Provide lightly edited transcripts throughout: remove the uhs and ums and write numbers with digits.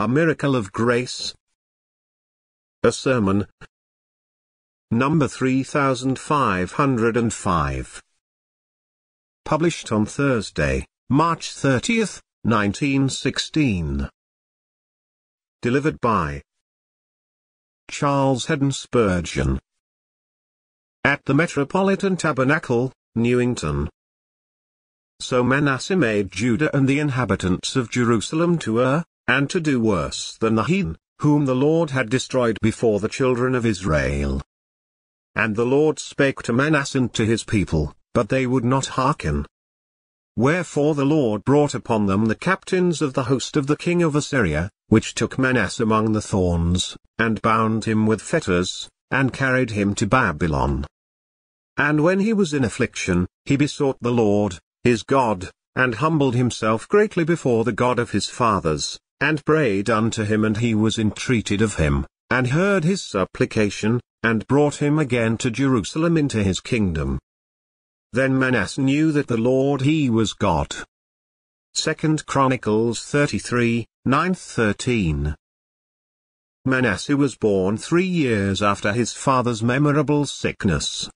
A miracle of grace. A sermon. Number 3505. Published on Thursday, March 30, 1916. Delivered by Charles Haddon Spurgeon, at the Metropolitan Tabernacle, Newington. So Manasseh made Judah and the inhabitants of Jerusalem to err, and to do worse than the heathen, whom the Lord had destroyed before the children of Israel. And the Lord spake to Manasseh and to his people, but they would not hearken. Wherefore the Lord brought upon them the captains of the host of the king of Assyria, which took Manasseh among the thorns, and bound him with fetters, and carried him to Babylon. And when he was in affliction, he besought the Lord, his God, and humbled himself greatly before the God of his fathers, and prayed unto him, and he was entreated of him, and heard his supplication, and brought him again to Jerusalem into his kingdom. Then Manasseh knew that the Lord he was God. 2 Chronicles 33, 9-13. Manasseh was born 3 years after his father's memorable sickness.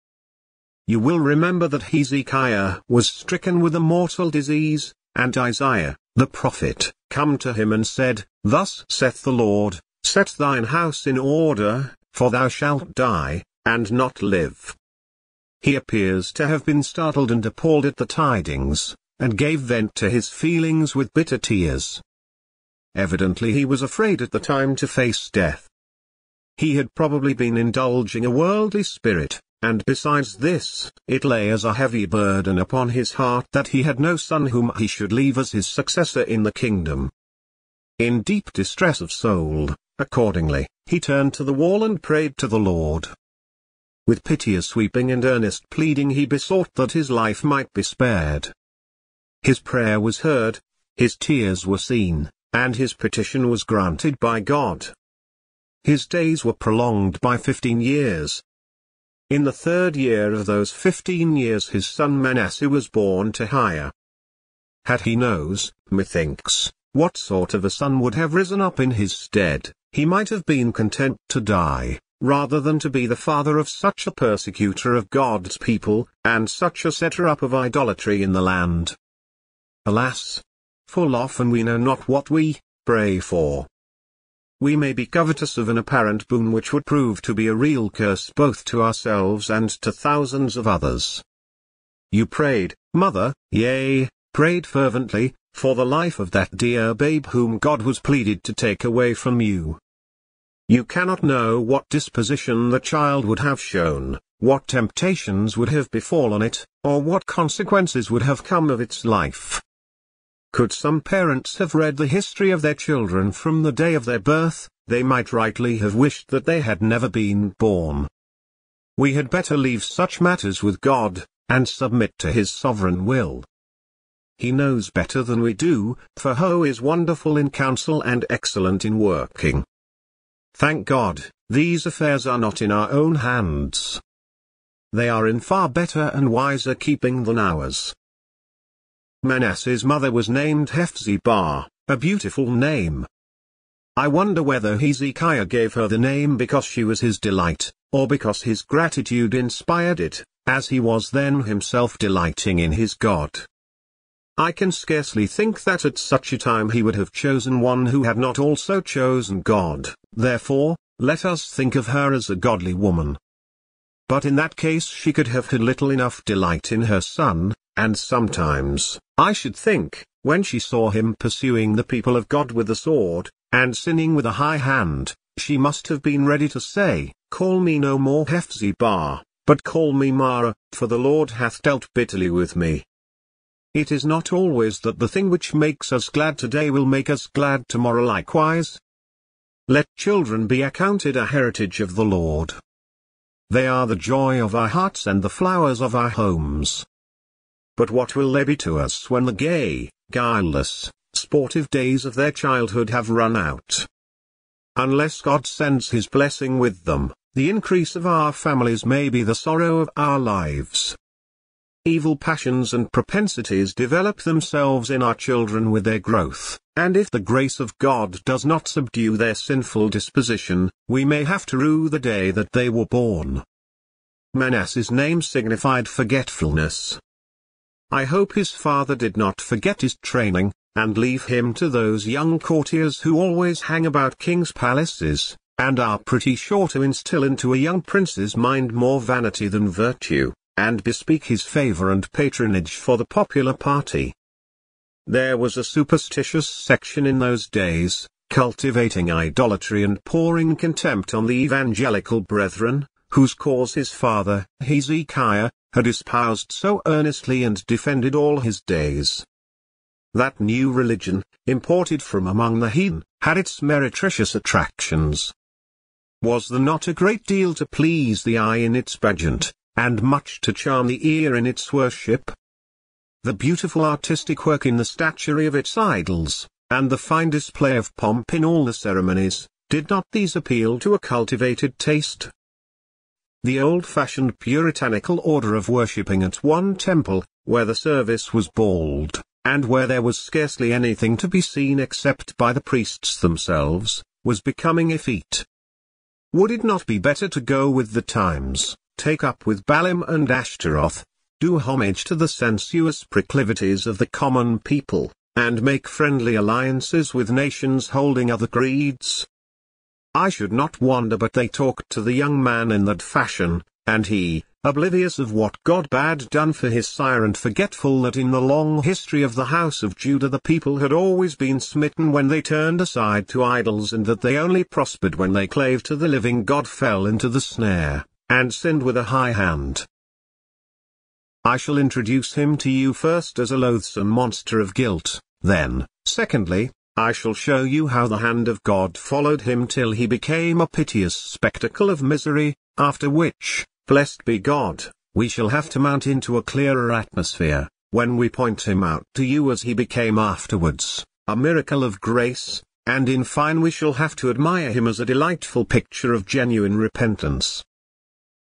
You will remember that Hezekiah was stricken with a mortal disease, and Isaiah, the prophet, came to him and said, Thus saith the Lord, set thine house in order, for thou shalt die, and not live. He appears to have been startled and appalled at the tidings, and gave vent to his feelings with bitter tears. Evidently he was afraid at the time to face death. He had probably been indulging a worldly spirit, and besides this, it lay as a heavy burden upon his heart that he had no son whom he should leave as his successor in the kingdom. In deep distress of soul, accordingly, he turned to the wall and prayed to the Lord. With piteous weeping and earnest pleading he besought that his life might be spared. His prayer was heard, his tears were seen, and his petition was granted by God. His days were prolonged by 15 years. In the third year of those 15 years his son Manasseh was born to Hire. Had he knows, methinks, what sort of a son would have risen up in his stead, he might have been content to die, rather than to be the father of such a persecutor of God's people, and such a setter up of idolatry in the land. Alas! Full often we know not what we pray for. We may be covetous of an apparent boon which would prove to be a real curse both to ourselves and to thousands of others. You prayed, mother, yea, prayed fervently, for the life of that dear babe whom God was pleaded to take away from you. You cannot know what disposition the child would have shown, what temptations would have befallen it, or what consequences would have come of its life. Could some parents have read the history of their children from the day of their birth, they might rightly have wished that they had never been born. We had better leave such matters with God, and submit to His sovereign will. He knows better than we do, for He is wonderful in counsel and excellent in working. Thank God, these affairs are not in our own hands. They are in far better and wiser keeping than ours. Manasseh's mother was named Hephzibah, a beautiful name. I wonder whether Hezekiah gave her the name because she was his delight, or because his gratitude inspired it, as he was then himself delighting in his God. I can scarcely think that at such a time he would have chosen one who had not also chosen God, therefore, let us think of her as a godly woman. But in that case she could have had little enough delight in her son, and sometimes, I should think, when she saw him pursuing the people of God with the sword, and sinning with a high hand, she must have been ready to say, Call me no more Hephzibah, but call me Mara, for the Lord hath dealt bitterly with me. It is not always that the thing which makes us glad today will make us glad tomorrow likewise. Let children be accounted a heritage of the Lord. They are the joy of our hearts and the flowers of our homes. But what will they be to us when the gay, guileless, sportive days of their childhood have run out? Unless God sends His blessing with them, the increase of our families may be the sorrow of our lives. Evil passions and propensities develop themselves in our children with their growth, and if the grace of God does not subdue their sinful disposition, we may have to rue the day that they were born. Manasseh's name signified forgetfulness. I hope his father did not forget his training, and leave him to those young courtiers who always hang about kings' palaces, and are pretty sure to instill into a young prince's mind more vanity than virtue, and bespeak his favor and patronage for the popular party. There was a superstitious section in those days, cultivating idolatry and pouring contempt on the evangelical brethren, whose cause his father, Hezekiah, had espoused so earnestly and defended all his days. That new religion, imported from among the heathen, had its meretricious attractions. Was there not a great deal to please the eye in its pageant, and much to charm the ear in its worship? The beautiful artistic work in the statuary of its idols, and the fine display of pomp in all the ceremonies, did not these appeal to a cultivated taste? The old-fashioned puritanical order of worshipping at one temple, where the service was bald, and where there was scarcely anything to be seen except by the priests themselves, was becoming effete. Would it not be better to go with the times, take up with Balaam and Ashtaroth, do homage to the sensuous proclivities of the common people, and make friendly alliances with nations holding other creeds? I should not wonder but they talked to the young man in that fashion, and he, oblivious of what God had done for his sire and forgetful that in the long history of the house of Judah the people had always been smitten when they turned aside to idols and that they only prospered when they clave to the living God, fell into the snare, and sinned with a high hand. I shall introduce him to you first as a loathsome monster of guilt, then, secondly, I shall show you how the hand of God followed him till he became a piteous spectacle of misery, after which, blessed be God, we shall have to mount into a clearer atmosphere, when we point him out to you as he became afterwards, a miracle of grace, and in fine we shall have to admire him as a delightful picture of genuine repentance.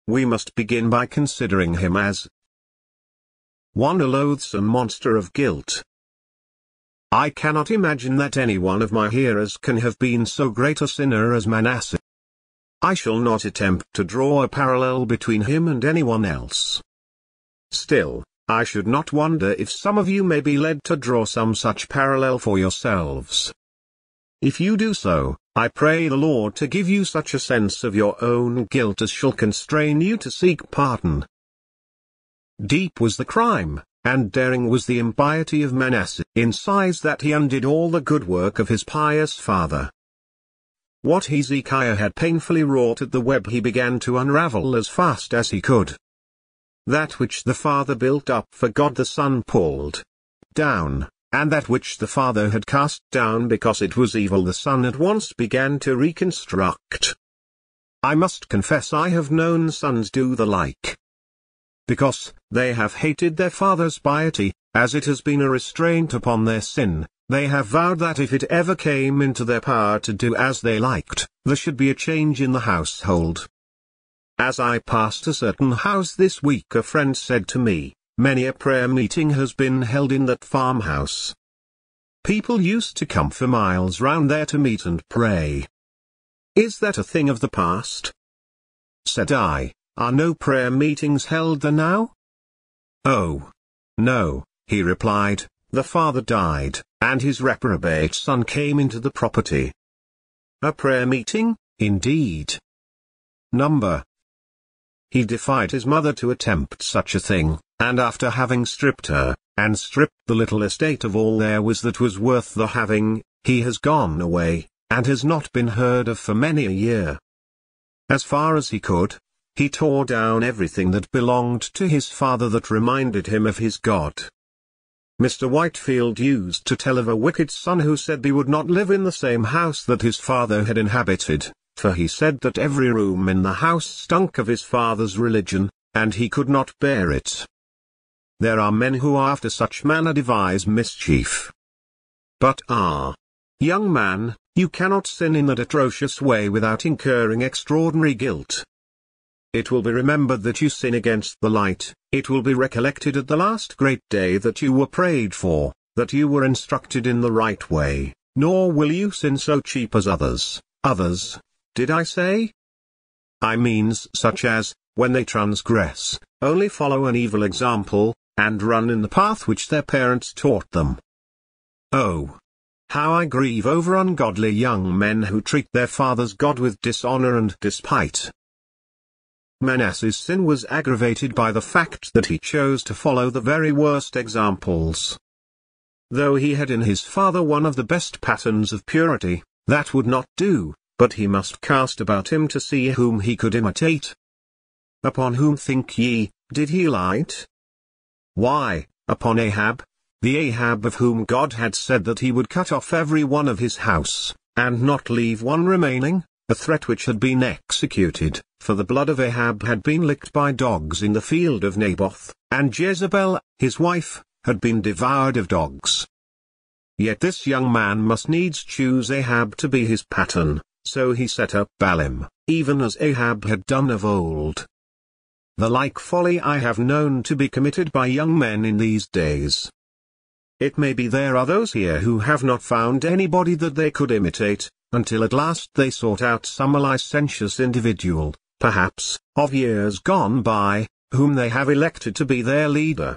We must begin by considering him as 1. A loathsome monster of guilt. I cannot imagine that any one of my hearers can have been so great a sinner as Manasseh. I shall not attempt to draw a parallel between him and anyone else. Still, I should not wonder if some of you may be led to draw some such parallel for yourselves. If you do so, I pray the Lord to give you such a sense of your own guilt as shall constrain you to seek pardon. Deep was the crime, and daring was the impiety of Manasseh, in size that he undid all the good work of his pious father. What Hezekiah had painfully wrought at the web he began to unravel as fast as he could. That which the father built up for God the son pulled down, and that which the father had cast down because it was evil the son at once began to reconstruct. I must confess I have known sons do the like. Because they have hated their father's piety, as it has been a restraint upon their sin, they have vowed that if it ever came into their power to do as they liked, there should be a change in the household. As I passed a certain house this week, a friend said to me, "Many a prayer meeting has been held in that farmhouse. People used to come for miles round there to meet and pray. Is that a thing of the past?" Said I, "Are no prayer meetings held there now?" "Oh, no," he replied, "the father died, and his reprobate son came into the property." A prayer meeting, indeed! Number! He defied his mother to attempt such a thing, and after having stripped her, and stripped the little estate of all there was that was worth the having, he has gone away, and has not been heard of for many a year. As far as he could, he tore down everything that belonged to his father that reminded him of his God. Mr. Whitefield used to tell of a wicked son who said he would not live in the same house that his father had inhabited, for he said that every room in the house stunk of his father's religion, and he could not bear it. There are men who after such manner devise mischief. But young man, you cannot sin in that atrocious way without incurring extraordinary guilt. It will be remembered that you sin against the light, it will be recollected at the last great day that you were prayed for, that you were instructed in the right way, nor will you sin so cheap as others, did I say? I means such as, when they transgress, only follow an evil example, and run in the path which their parents taught them. Oh! How I grieve over ungodly young men who treat their father's God with dishonor and despite. Manasseh's sin was aggravated by the fact that he chose to follow the very worst examples. Though he had in his father one of the best patterns of purity, that would not do, but he must cast about him to see whom he could imitate. Upon whom, think ye, did he light? Why, upon Ahab, the Ahab of whom God had said that he would cut off every one of his house, and not leave one remaining, a threat which had been executed, for the blood of Ahab had been licked by dogs in the field of Naboth, and Jezebel, his wife, had been devoured of dogs. Yet this young man must needs choose Ahab to be his pattern, so he set up Balaam, even as Ahab had done of old. The like folly I have known to be committed by young men in these days. It may be there are those here who have not found anybody that they could imitate, until at last they sought out some licentious individual, perhaps, of years gone by, whom they have elected to be their leader.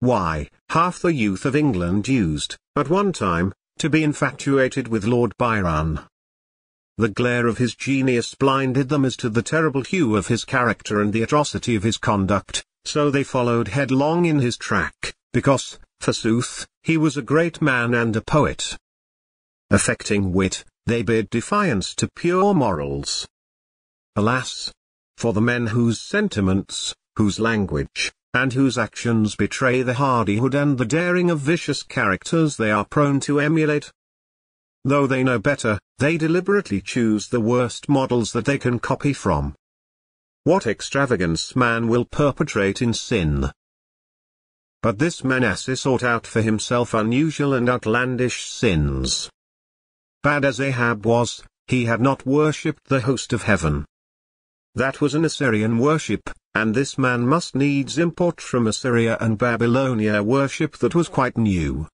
Why, half the youth of England used, at one time, to be infatuated with Lord Byron. The glare of his genius blinded them as to the terrible hue of his character and the atrocity of his conduct, so they followed headlong in his track, because, forsooth, he was a great man and a poet. Affecting wit, they bid defiance to pure morals. Alas! For the men whose sentiments, whose language, and whose actions betray the hardihood and the daring of vicious characters they are prone to emulate. Though they know better, they deliberately choose the worst models that they can copy from. What extravagance man will perpetrate in sin! But this Manasseh sought out for himself unusual and outlandish sins. Bad as Ahab was, he had not worshipped the host of heaven. That was an Assyrian worship, and this man must needs import from Assyria and Babylonia worship that was quite new.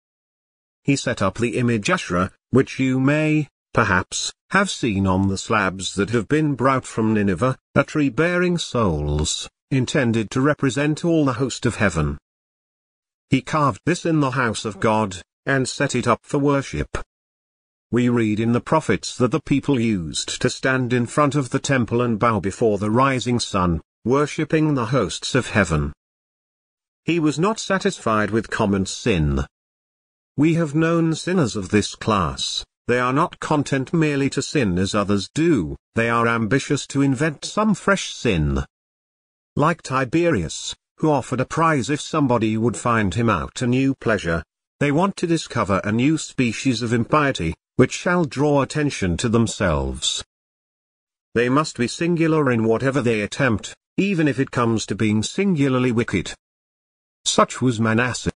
He set up the image Asherah, which you may, perhaps, have seen on the slabs that have been brought from Nineveh, a tree bearing souls, intended to represent all the host of heaven. He carved this in the house of God, and set it up for worship. We read in the prophets that the people used to stand in front of the temple and bow before the rising sun, worshipping the hosts of heaven. He was not satisfied with common sin. We have known sinners of this class. They are not content merely to sin as others do, they are ambitious to invent some fresh sin. Like Tiberius, who offered a prize if somebody would find him out a new pleasure. They want to discover a new species of impiety, which shall draw attention to themselves. They must be singular in whatever they attempt, even if it comes to being singularly wicked. Such was Manasseh.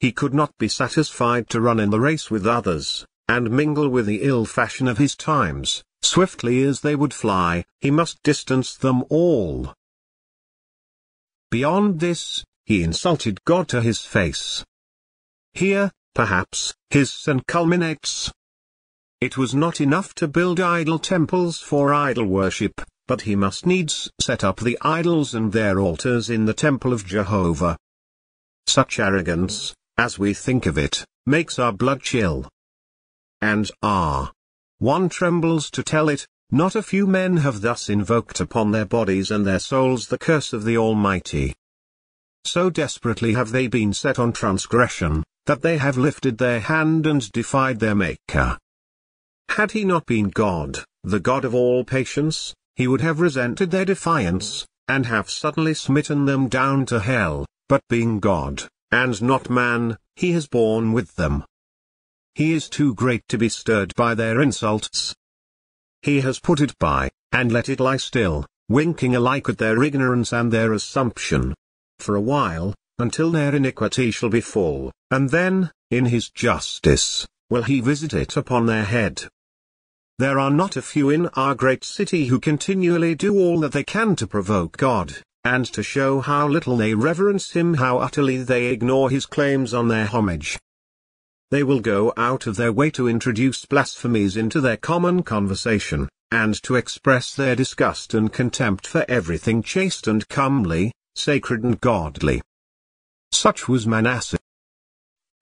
He could not be satisfied to run in the race with others, and mingle with the ill fashion of his times, swiftly as they would fly, he must distance them all. Beyond this, he insulted God to his face. Here, perhaps, his sin culminates. It was not enough to build idol temples for idol worship, but he must needs set up the idols and their altars in the temple of Jehovah. Such arrogance, as we think of it, makes our blood chill. And one trembles to tell it. Not a few men have thus invoked upon their bodies and their souls the curse of the Almighty. So desperately have they been set on transgression, that they have lifted their hand and defied their Maker. Had he not been God, the God of all patience, he would have resented their defiance, and have suddenly smitten them down to hell, but being God, and not man, he has borne with them. He is too great to be stirred by their insults. He has put it by, and let it lie still, winking alike at their ignorance and their assumption. For a while, until their iniquity shall be full, and then, in his justice, will he visit it upon their head. There are not a few in our great city who continually do all that they can to provoke God, and to show how little they reverence Him, how utterly they ignore His claims on their homage. They will go out of their way to introduce blasphemies into their common conversation, and to express their disgust and contempt for everything chaste and comely, sacred and godly. Such was Manasseh.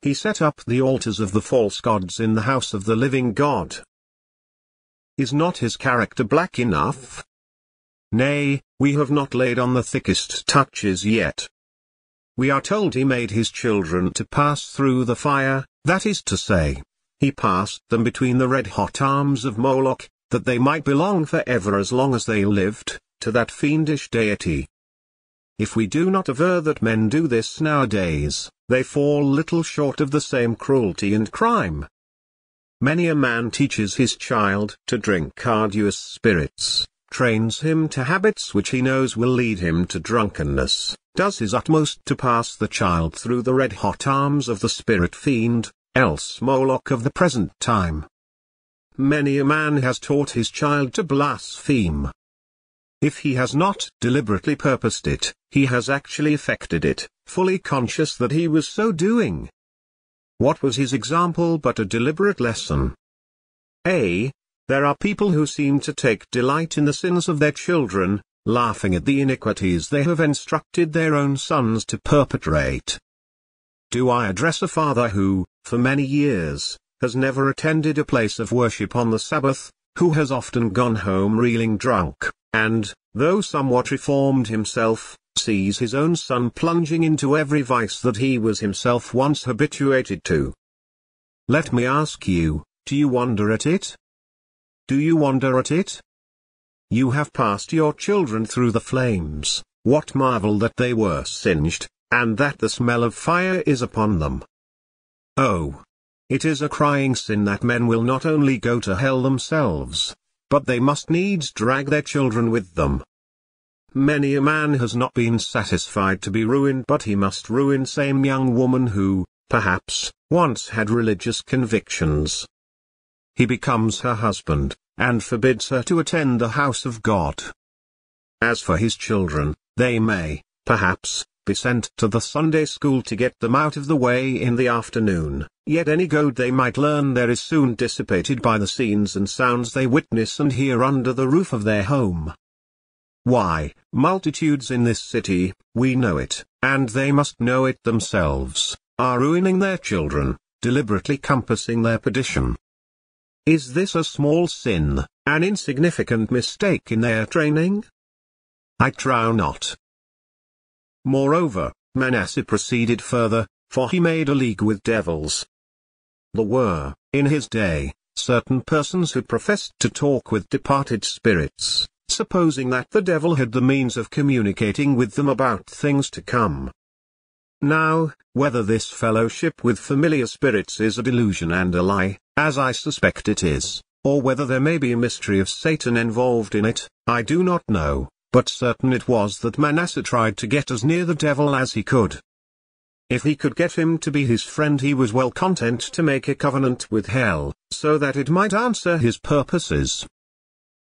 He set up the altars of the false gods in the house of the living God. Is not his character black enough? Nay, we have not laid on the thickest touches yet. We are told he made his children to pass through the fire, that is to say, he passed them between the red-hot arms of Moloch, that they might belong forever as long as they lived, to that fiendish deity. If we do not aver that men do this nowadays, they fall little short of the same cruelty and crime. Many a man teaches his child to drink arduous spirits, trains him to habits which he knows will lead him to drunkenness, does his utmost to pass the child through the red-hot arms of the spirit fiend, else Moloch of the present time. Many a man has taught his child to blaspheme. If he has not deliberately purposed it, he has actually effected it, fully conscious that he was so doing. What was his example but a deliberate lesson? A. There are people who seem to take delight in the sins of their children, laughing at the iniquities they have instructed their own sons to perpetrate. Do I address a father who, for many years, has never attended a place of worship on the Sabbath, who has often gone home reeling drunk, and, though somewhat reformed himself, sees his own son plunging into every vice that he was himself once habituated to? Let me ask you, do you wonder at it? Do you wonder at it? You have passed your children through the flames. What marvel that they were singed, and that the smell of fire is upon them? Oh! It is a crying sin that men will not only go to hell themselves, but they must needs drag their children with them. Many a man has not been satisfied to be ruined, but he must ruin same young woman who, perhaps, once had religious convictions. He becomes her husband, and forbids her to attend the house of God. As for his children, they may, perhaps, be sent to the Sunday school to get them out of the way in the afternoon, yet any good they might learn there is soon dissipated by the scenes and sounds they witness and hear under the roof of their home. Why, multitudes in this city, we know it, and they must know it themselves, are ruining their children, deliberately compassing their perdition. Is this a small sin, an insignificant mistake in their training? I trow not. Moreover, Manasseh proceeded further, for he made a league with devils. There were, in his day, certain persons who professed to talk with departed spirits, supposing that the devil had the means of communicating with them about things to come. Now, whether this fellowship with familiar spirits is a delusion and a lie, as I suspect it is, or whether there may be a mystery of Satan involved in it, I do not know, but certain it was that Manasseh tried to get as near the devil as he could. If he could get him to be his friend, he was well content to make a covenant with hell, so that it might answer his purposes.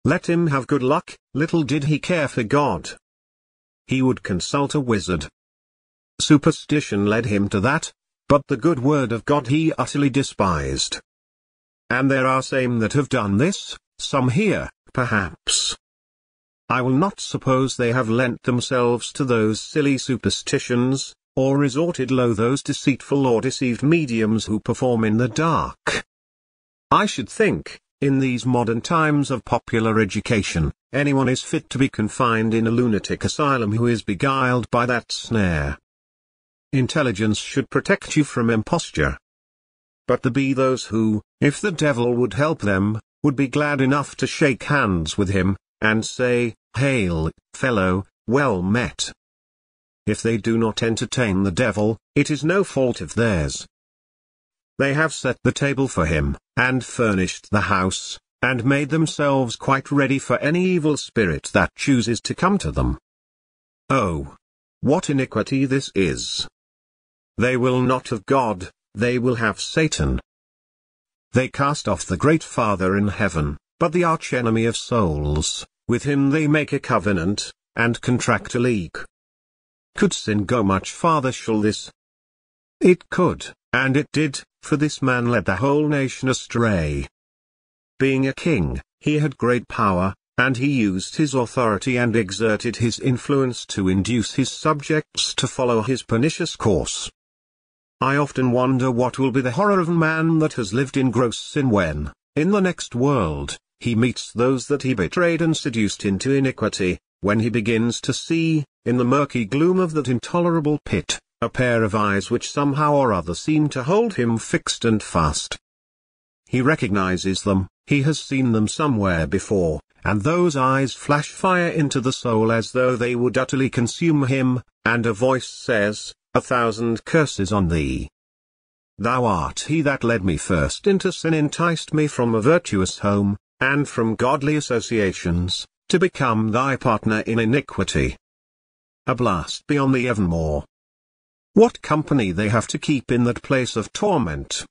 Let him have good luck, little did he care for God. He would consult a wizard. Superstition led him to that, but the good word of God he utterly despised. And there are some that have done this, some here, perhaps. I will not suppose they have lent themselves to those silly superstitions, or resorted lo those deceitful or deceived mediums who perform in the dark. I should think, in these modern times of popular education, anyone is fit to be confined in a lunatic asylum who is beguiled by that snare. Intelligence should protect you from imposture. But there be those who, if the devil would help them, would be glad enough to shake hands with him, and say, "Hail, fellow, well met." If they do not entertain the devil, it is no fault of theirs. They have set the table for him, and furnished the house, and made themselves quite ready for any evil spirit that chooses to come to them. Oh! What iniquity this is! They will not have God, they will have Satan. They cast off the great Father in heaven, but the archenemy of souls, with him they make a covenant, and contract a league. Could sin go much farther? Shall this? It could, and it did, for this man led the whole nation astray. Being a king, he had great power, and he used his authority and exerted his influence to induce his subjects to follow his pernicious course. I often wonder what will be the horror of a man that has lived in gross sin when, in the next world, he meets those that he betrayed and seduced into iniquity, when he begins to see, in the murky gloom of that intolerable pit, a pair of eyes which somehow or other seem to hold him fixed and fast. He recognizes them, he has seen them somewhere before, and those eyes flash fire into the soul as though they would utterly consume him, and a voice says, "A thousand curses on thee. Thou art he that led me first into sin, enticed me from a virtuous home, and from godly associations, to become thy partner in iniquity." A blast beyond the evermore. What company they have to keep in that place of torment!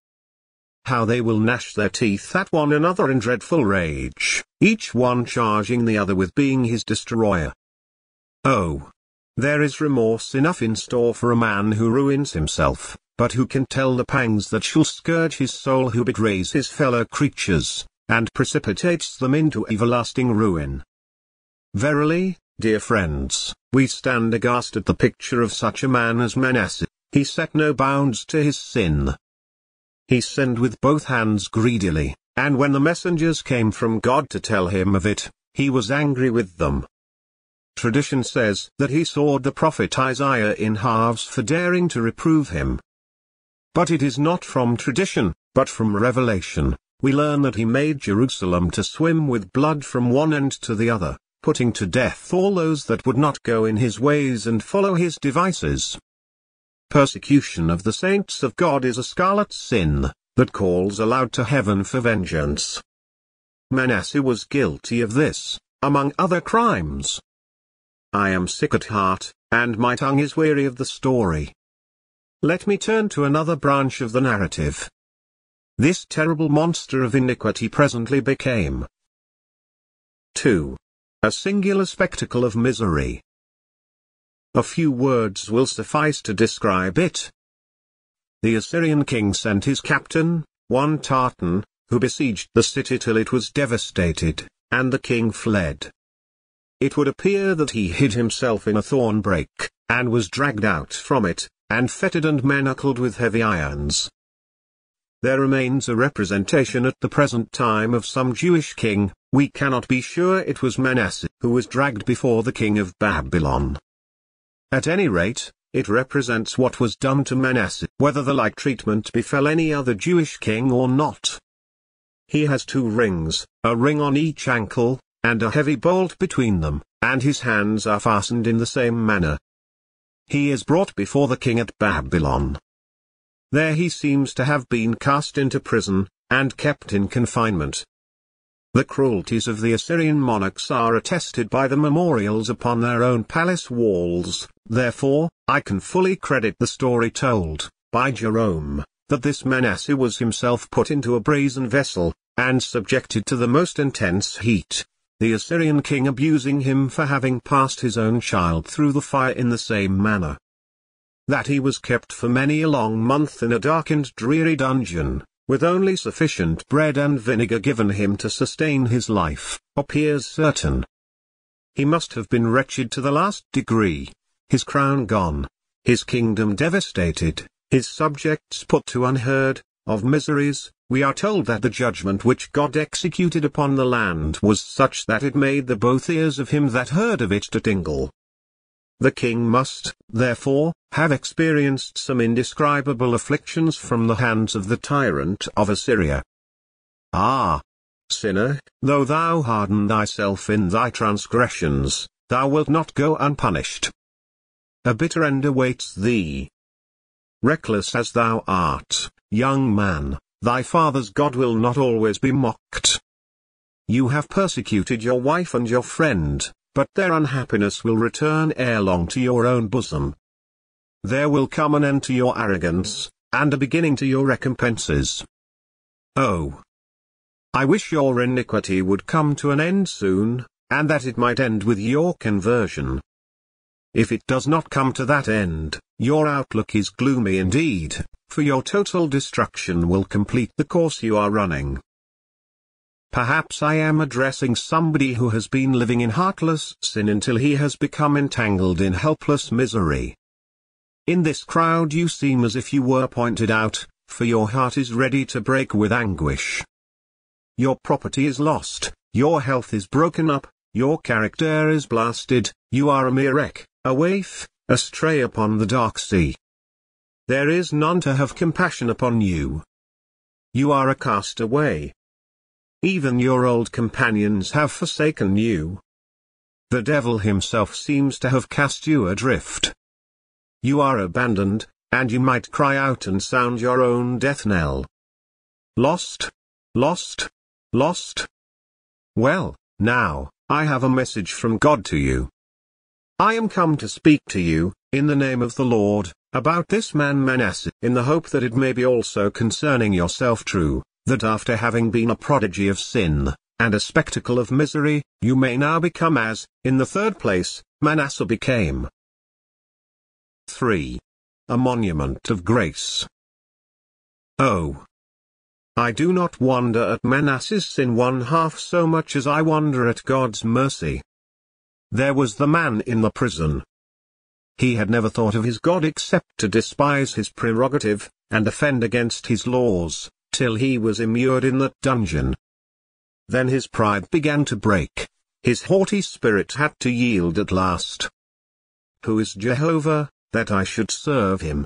How they will gnash their teeth at one another in dreadful rage, each one charging the other with being his destroyer. Oh! There is remorse enough in store for a man who ruins himself, but who can tell the pangs that shall scourge his soul, who betrays his fellow creatures, and precipitates them into everlasting ruin. Verily, dear friends, we stand aghast at the picture of such a man as Manasseh. He set no bounds to his sin. He sinned with both hands greedily, and when the messengers came from God to tell him of it, he was angry with them. Tradition says that he sawed the prophet Isaiah in halves for daring to reprove him. But it is not from tradition, but from revelation, we learn that he made Jerusalem to swim with blood from one end to the other, putting to death all those that would not go in his ways and follow his devices. Persecution of the saints of God is a scarlet sin, that calls aloud to heaven for vengeance. Manasseh was guilty of this, among other crimes. I am sick at heart, and my tongue is weary of the story. Let me turn to another branch of the narrative. This terrible monster of iniquity presently became 2. A singular spectacle of misery. A few words will suffice to describe it. The Assyrian king sent his captain, one Tartan, who besieged the city till it was devastated, and the king fled. It would appear that he hid himself in a thorn brake, and was dragged out from it, and fettered and manacled with heavy irons. There remains a representation at the present time of some Jewish king, we cannot be sure it was Manasseh, who was dragged before the king of Babylon. At any rate, it represents what was done to Manasseh, whether the like treatment befell any other Jewish king or not. He has two rings, a ring on each ankle, and a heavy bolt between them, and his hands are fastened in the same manner. He is brought before the king at Babylon. There he seems to have been cast into prison, and kept in confinement. The cruelties of the Assyrian monarchs are attested by the memorials upon their own palace walls, therefore, I can fully credit the story told, by Jerome, that this Manasseh was himself put into a brazen vessel, and subjected to the most intense heat, the Assyrian king abusing him for having passed his own child through the fire in the same manner. That he was kept for many a long month in a dark and dreary dungeon, with only sufficient bread and vinegar given him to sustain his life, appears certain. He must have been wretched to the last degree, his crown gone, his kingdom devastated, his subjects put to unheard of miseries. We are told that the judgment which God executed upon the land was such that it made the both ears of him that heard of it to tingle. The king must, therefore, have experienced some indescribable afflictions from the hands of the tyrant of Assyria. Ah! Sinner, though thou harden thyself in thy transgressions, thou wilt not go unpunished. A bitter end awaits thee. Reckless as thou art, young man, thy father's God will not always be mocked. You have persecuted your wife and your friend, but their unhappiness will return ere long to your own bosom. There will come an end to your arrogance, and a beginning to your recompenses. Oh! I wish your iniquity would come to an end soon, and that it might end with your conversion. If it does not come to that end, your outlook is gloomy indeed, for your total destruction will complete the course you are running. Perhaps I am addressing somebody who has been living in heartless sin until he has become entangled in helpless misery. In this crowd you seem as if you were pointed out, for your heart is ready to break with anguish. Your property is lost, your health is broken up, your character is blasted, you are a mere wreck, a waif, astray upon the dark sea. There is none to have compassion upon you. You are a castaway. Even your old companions have forsaken you. The devil himself seems to have cast you adrift. You are abandoned, and you might cry out and sound your own death knell. Lost, lost, lost. Well, now, I have a message from God to you. I am come to speak to you, in the name of the Lord, about this man Manasseh, in the hope that it may be also concerning yourself true, that after having been a prodigy of sin, and a spectacle of misery, you may now become as, in the third place, Manasseh became. 3. A monument of grace. Oh! I do not wonder at Manasseh's sin one half so much as I wonder at God's mercy. There was the man in the prison. He had never thought of his God except to despise his prerogative, and offend against his laws, till he was immured in that dungeon. Then his pride began to break, his haughty spirit had to yield at last. Who is Jehovah, that I should serve him?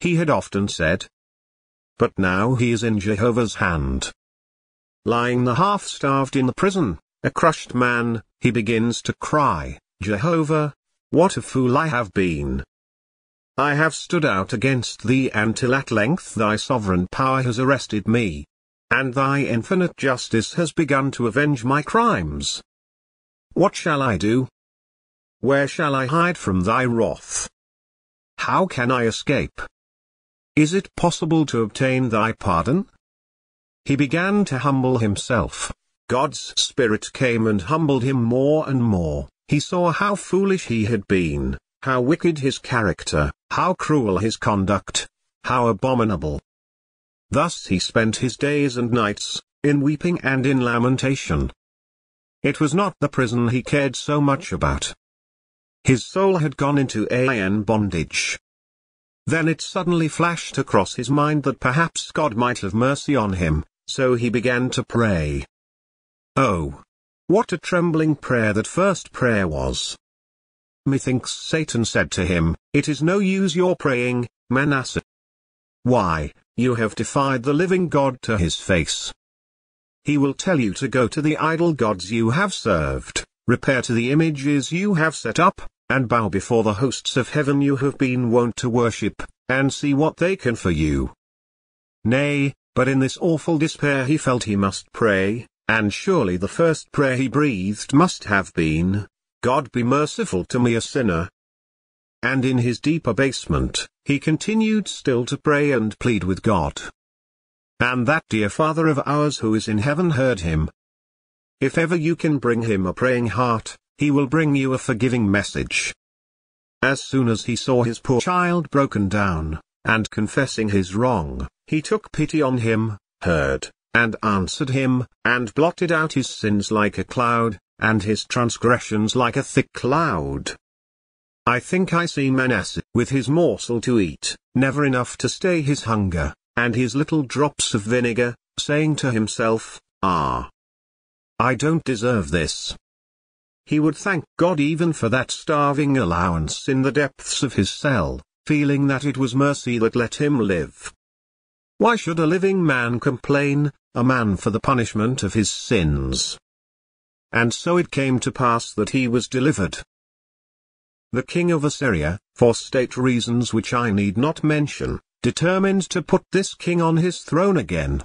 He had often said. But now he is in Jehovah's hand. Lying the half-starved in the prison, a crushed man, he begins to cry, Jehovah, what a fool I have been! I have stood out against thee until at length thy sovereign power has arrested me, and thy infinite justice has begun to avenge my crimes. What shall I do? Where shall I hide from thy wrath? How can I escape? Is it possible to obtain thy pardon? He began to humble himself. God's Spirit came and humbled him more and more. He saw how foolish he had been, how wicked his character, how cruel his conduct, how abominable. Thus he spent his days and nights, in weeping and in lamentation. It was not the prison he cared so much about. His soul had gone into iron bondage. Then it suddenly flashed across his mind that perhaps God might have mercy on him, so he began to pray. Oh! What a trembling prayer that first prayer was! Methinks Satan said to him, It is no use your praying, Manasseh. Why, you have defied the living God to his face. He will tell you to go to the idol gods you have served, repair to the images you have set up, and bow before the hosts of heaven you have been wont to worship, and see what they can for you. Nay, but in this awful despair he felt he must pray, and surely the first prayer he breathed must have been, God be merciful to me a sinner. And in his deep abasement, he continued still to pray and plead with God. And that dear Father of ours who is in heaven heard him. If ever you can bring him a praying heart, he will bring you a forgiving message. As soon as he saw his poor child broken down, and confessing his wrong, he took pity on him, heard, and answered him, and blotted out his sins like a cloud, and his transgressions like a thick cloud. I think I see Manasseh, with his morsel to eat, never enough to stay his hunger, and his little drops of vinegar, saying to himself, Ah! I don't deserve this. He would thank God even for that starving allowance in the depths of his cell, feeling that it was mercy that let him live. Why should a living man complain, a man for the punishment of his sins? And so it came to pass that he was delivered. The king of Assyria, for state reasons which I need not mention, determined to put this king on his throne again.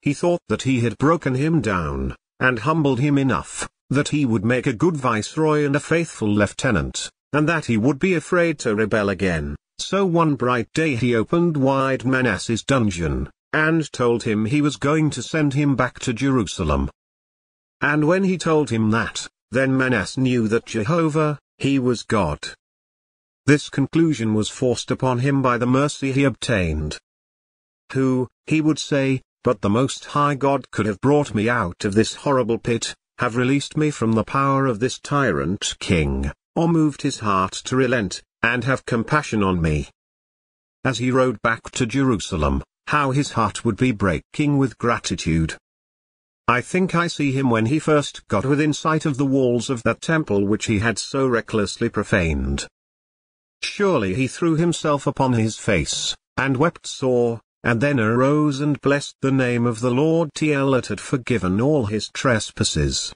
He thought that he had broken him down, and humbled him enough, that he would make a good viceroy and a faithful lieutenant, and that he would be afraid to rebel again. So one bright day he opened wide Manasseh's dungeon, and told him he was going to send him back to Jerusalem. And when he told him that, then Manasseh knew that Jehovah, he was God. This conclusion was forced upon him by the mercy he obtained. Who, he would say, but the Most High God could have brought me out of this horrible pit, have released me from the power of this tyrant king, or moved his heart to relent, and have compassion on me. As he rode back to Jerusalem, how his heart would be breaking with gratitude. I think I see him when he first got within sight of the walls of that temple which he had so recklessly profaned. Surely he threw himself upon his face, and wept sore, and then arose and blessed the name of the Lord till it had forgiven all his trespasses.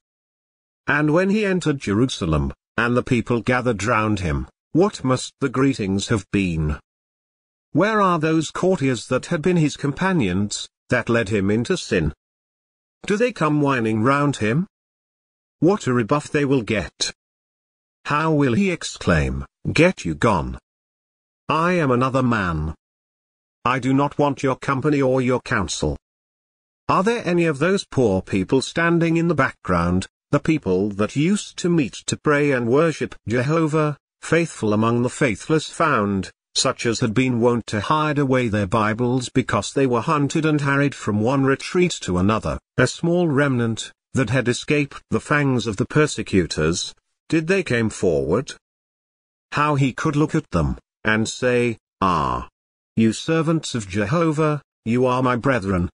And when he entered Jerusalem, and the people gathered round him, what must the greetings have been? Where are those courtiers that had been his companions, that led him into sin? Do they come whining round him? What a rebuff they will get! How will he exclaim, "Get you gone! I am another man. I do not want your company or your counsel." Are there any of those poor people standing in the background, the people that used to meet to pray and worship Jehovah, faithful among the faithless found, such as had been wont to hide away their Bibles because they were hunted and harried from one retreat to another, a small remnant, that had escaped the fangs of the persecutors? Did they come forward? How he could look at them, and say, "Ah! You servants of Jehovah, you are my brethren.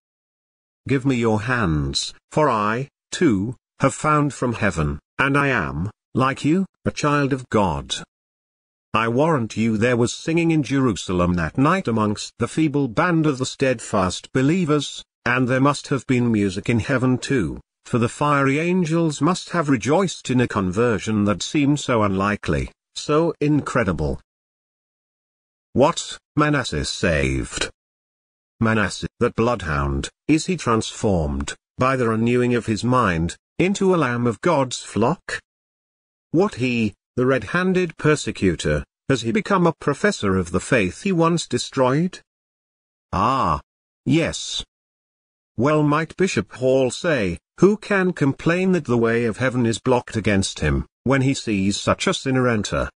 Give me your hands, for I, too, have found from heaven, and I am, like you, a child of God." I warrant you there was singing in Jerusalem that night amongst the feeble band of the steadfast believers, and there must have been music in heaven too, for the fiery angels must have rejoiced in a conversion that seemed so unlikely, so incredible. What, Manasseh saved? Manasseh, that bloodhound, is he transformed, by the renewing of his mind, into a lamb of God's flock? What he, the red-handed persecutor, has he become a professor of the faith he once destroyed? Ah! Yes. Well might Bishop Hall say, "Who can complain that the way of heaven is blocked against him, when he sees such a sinner enter?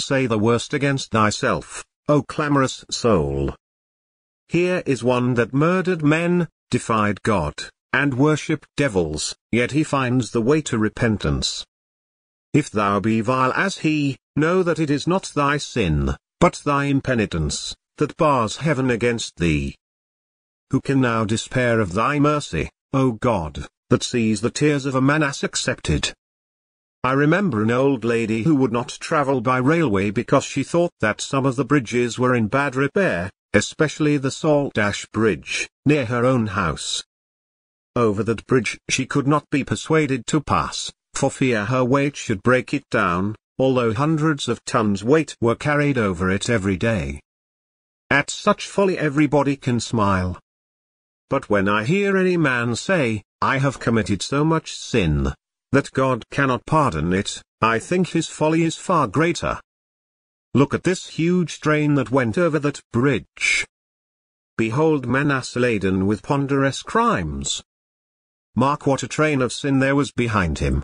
Say the worst against thyself, O clamorous soul." Here is one that murdered men, defied God, and worshipped devils, yet he finds the way to repentance. If thou be vile as he, know that it is not thy sin, but thy impenitence, that bars heaven against thee. Who can now despair of thy mercy, O God, that sees the tears of a Manasseh accepted? I remember an old lady who would not travel by railway because she thought that some of the bridges were in bad repair, especially the Saltash bridge, near her own house. Over that bridge she could not be persuaded to pass, for fear her weight should break it down, although hundreds of tons weight were carried over it every day. At such folly everybody can smile. But when I hear any man say, "I have committed so much sin, that God cannot pardon it," I think his folly is far greater. Look at this huge train that went over that bridge. Behold Manasseh laden with ponderous crimes. Mark what a train of sin there was behind him.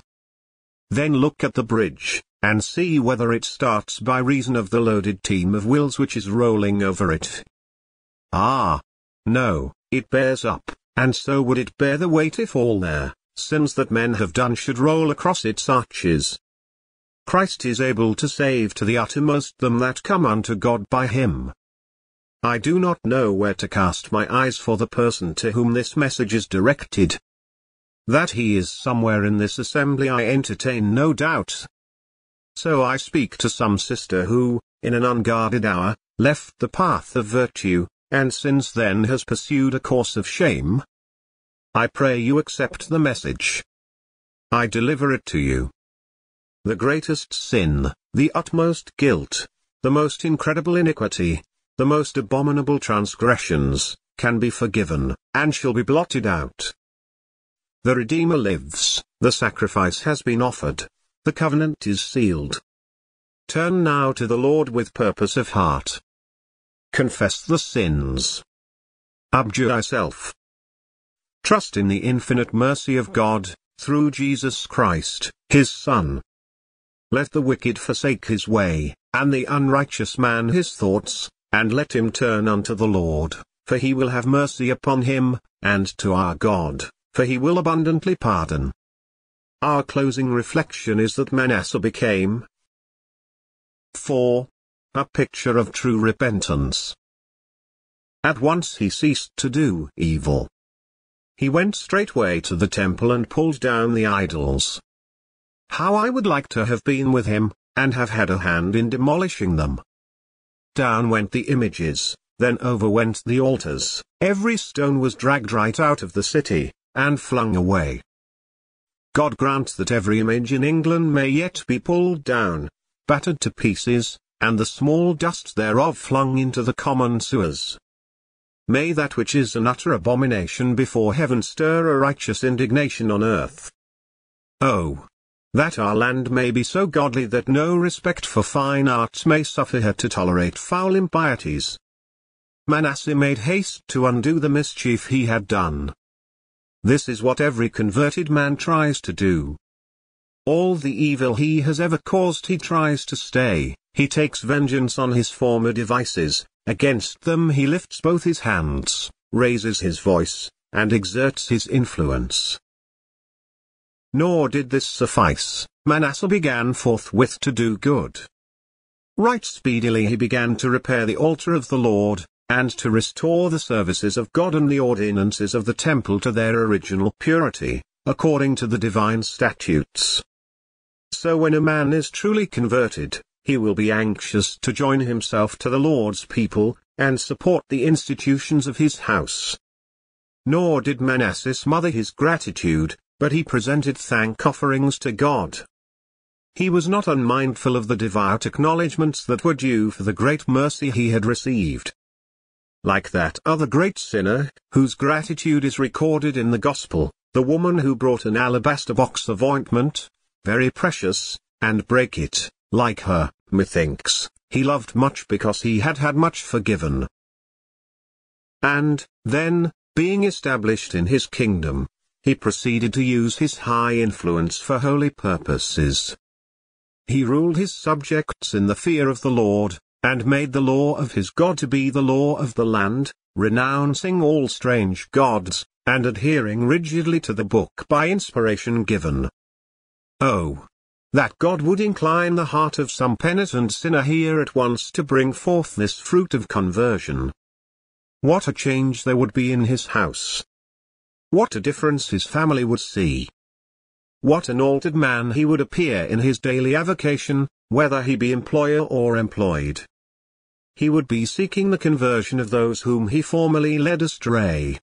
Then look at the bridge, and see whether it starts by reason of the loaded team of wills which is rolling over it. Ah! No, it bears up, and so would it bear the weight if all there sins that men have done should roll across its arches. Christ is able to save to the uttermost them that come unto God by him. I do not know where to cast my eyes for the person to whom this message is directed. That he is somewhere in this assembly I entertain no doubt. So I speak to some sister who, in an unguarded hour, left the path of virtue, and since then has pursued a course of shame. I pray you accept the message. I deliver it to you. The greatest sin, the utmost guilt, the most incredible iniquity, the most abominable transgressions, can be forgiven, and shall be blotted out. The Redeemer lives, the sacrifice has been offered, the covenant is sealed. Turn now to the Lord with purpose of heart. Confess the sins. Abjure thyself. Trust in the infinite mercy of God, through Jesus Christ, his Son. Let the wicked forsake his way, and the unrighteous man his thoughts, and let him turn unto the Lord, for he will have mercy upon him, and to our God, for he will abundantly pardon. Our closing reflection is that Manasseh became 4. A picture of true repentance. At once he ceased to do evil. He went straightway to the temple and pulled down the idols. How I would like to have been with him, and have had a hand in demolishing them. Down went the images, then over went the altars, every stone was dragged right out of the city, and flung away. God grant that every image in England may yet be pulled down, battered to pieces, and the small dust thereof flung into the common sewers. May that which is an utter abomination before heaven stir a righteous indignation on earth. Oh! That our land may be so godly that no respect for fine arts may suffer her to tolerate foul impieties. Manasseh made haste to undo the mischief he had done. This is what every converted man tries to do. All the evil he has ever caused he tries to stay, he takes vengeance on his former devices, against them he lifts both his hands, raises his voice, and exerts his influence. Nor did this suffice, Manasseh began forthwith to do good. Right speedily he began to repair the altar of the Lord, and to restore the services of God and the ordinances of the temple to their original purity, according to the divine statutes. So when a man is truly converted, he will be anxious to join himself to the Lord's people, and support the institutions of his house. Nor did Manasseh smother his gratitude, but he presented thank offerings to God. He was not unmindful of the devout acknowledgments that were due for the great mercy he had received. Like that other great sinner, whose gratitude is recorded in the Gospel, the woman who brought an alabaster box of ointment, very precious, and brake it, like her, methinks, he loved much because he had had much forgiven. And, then, being established in his kingdom, he proceeded to use his high influence for holy purposes. He ruled his subjects in the fear of the Lord, and made the law of his God to be the law of the land, renouncing all strange gods, and adhering rigidly to the book by inspiration given. Oh! That God would incline the heart of some penitent sinner here at once to bring forth this fruit of conversion. What a change there would be in his house! What a difference his family would see! What an altered man he would appear in his daily avocation, whether he be employer or employed! He would be seeking the conversion of those whom he formerly led astray.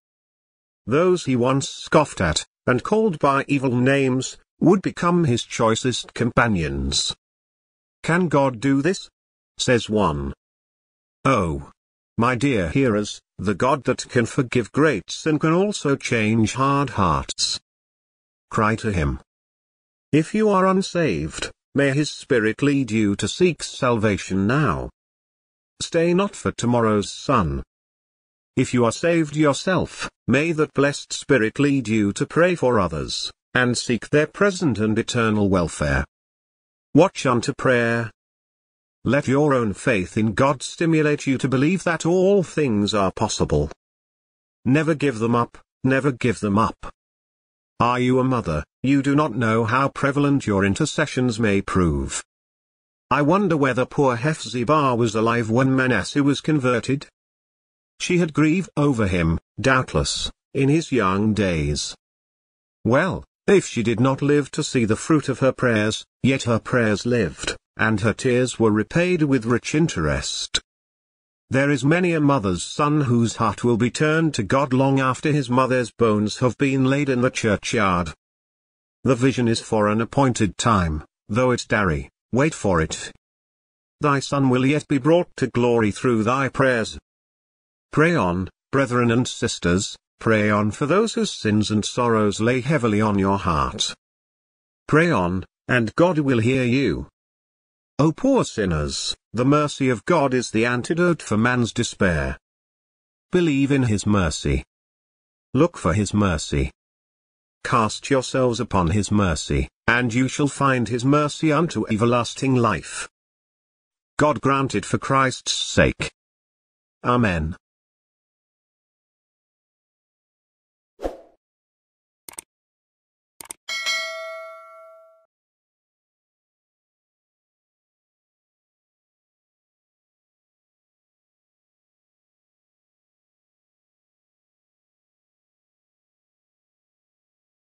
Those he once scoffed at, and called by evil names, would become his choicest companions. Can God do this? Says one. Oh! My dear hearers, the God that can forgive great sin can also change hard hearts. Cry to him. If you are unsaved, may his Spirit lead you to seek salvation now. Stay not for tomorrow's sun. If you are saved yourself, may that blessed Spirit lead you to pray for others, and seek their present and eternal welfare. Watch unto prayer. Let your own faith in God stimulate you to believe that all things are possible. Never give them up, never give them up. Are you a mother? You do not know how prevalent your intercessions may prove. I wonder whether poor Hephzibah was alive when Manasseh was converted? She had grieved over him, doubtless, in his young days. Well, if she did not live to see the fruit of her prayers, yet her prayers lived, and her tears were repaid with rich interest. There is many a mother's son whose heart will be turned to God long after his mother's bones have been laid in the churchyard. The vision is for an appointed time, though it tarry, wait for it. Thy son will yet be brought to glory through thy prayers. Pray on, brethren and sisters, pray on for those whose sins and sorrows lay heavily on your heart. Pray on, and God will hear you. O poor sinners, the mercy of God is the antidote for man's despair. Believe in his mercy. Look for his mercy. Cast yourselves upon his mercy, and you shall find his mercy unto everlasting life. God grant it for Christ's sake. Amen.